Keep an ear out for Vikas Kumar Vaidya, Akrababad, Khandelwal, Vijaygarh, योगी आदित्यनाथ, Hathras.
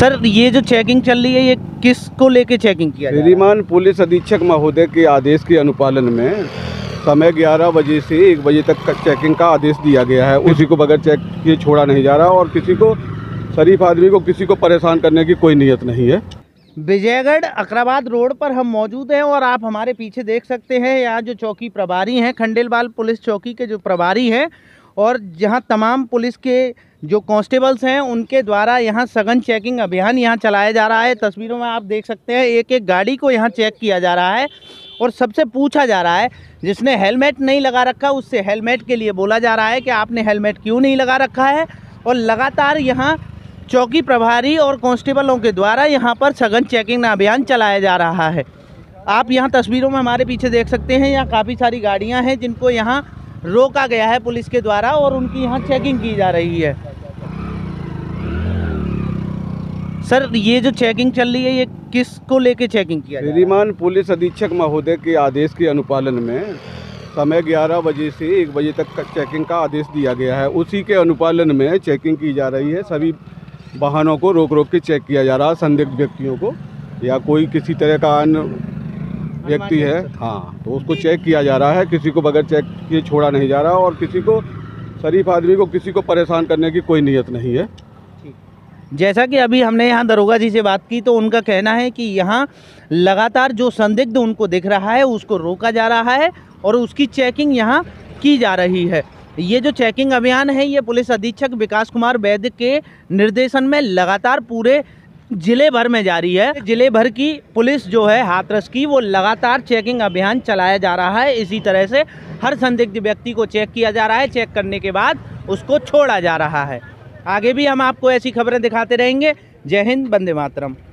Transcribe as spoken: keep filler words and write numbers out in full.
Sir ये जो checking चल रही है ये किसको लेके चेकिंग किया? श्रीमान पुलिस अधीक्षक महोदय के आदेश के अनुपालन में समय ग्यारह बजे से एक बजे तक का चेकिंग का आदेश दिया गया है। उसी को बगैर चेक ये छोड़ा नहीं जा रहा और किसी को शरीफ आदमी को किसी को परेशान करने की कोई नीयत नहीं है। विजयगढ़ अकराबाद रोड पर हम मौजूद हैं और आप हमारे पीछे देख सकते हैं यहाँ जो चौकी प्रभारी हैं खंडेलवाल पुलिस चौकी के जो प्रभारी हैं और जहाँ तमाम पुलिस के जो कांस्टेबल्स हैं उनके द्वारा यहाँ सघन चेकिंग अभियान यहाँ चलाया जा रहा है। तस्वीरों में आप देख सकते हैं एक एक गाड़ी को यहाँ चेक किया जा रहा है और सबसे पूछा जा रहा है जिसने हेलमेट नहीं लगा रखा उससे हेलमेट के लिए बोला जा रहा है कि आपने हेलमेट क्यों नहीं लगा रखा है। और लगातार यहाँ चौकी प्रभारी और कांस्टेबलों के द्वारा यहाँ पर सघन चेकिंग अभियान चलाया जा रहा है। आप यहाँ तस्वीरों में हमारे पीछे देख सकते हैं यहाँ काफ़ी सारी गाड़ियाँ हैं जिनको यहाँ रोका गया है पुलिस के द्वारा और उनकी यहाँ चेकिंग की जा रही है। सर ये जो चेकिंग चल रही है ये किसको लेके चेकिंग किया? श्रीमान पुलिस अधीक्षक महोदय के आदेश के अनुपालन में समय ग्यारह बजे से एक बजे तक का चेकिंग का आदेश दिया गया है। उसी के अनुपालन में चेकिंग की जा रही है। सभी वाहनों को रोक रोक के चेक किया जा रहा है। संदिग्ध व्यक्तियों को या कोई किसी तरह का अन्य व्यक्ति है हाँ तो उसको चेक किया जा रहा है। किसी को बगैर चेक किए छोड़ा नहीं जा रहा और किसी को शरीफ आदमी को किसी को परेशान करने की कोई नीयत नहीं है। जैसा कि अभी हमने यहाँ दरोगा जी से बात की तो उनका कहना है कि यहाँ लगातार जो संदिग्ध उनको दिख रहा है उसको रोका जा रहा है और उसकी चेकिंग यहाँ की जा रही है। ये जो चेकिंग अभियान है ये पुलिस अधीक्षक विकास कुमार वैद्य के निर्देशन में लगातार पूरे जिले भर में जारी है। जिले भर की पुलिस जो है हाथरस की वो लगातार चेकिंग अभियान चलाया जा रहा है। इसी तरह से हर संदिग्ध व्यक्ति को चेक किया जा रहा है। चेक करने के बाद उसको छोड़ा जा रहा है। आगे भी हम आपको ऐसी खबरें दिखाते रहेंगे। जय हिंद, वंदे मातरम।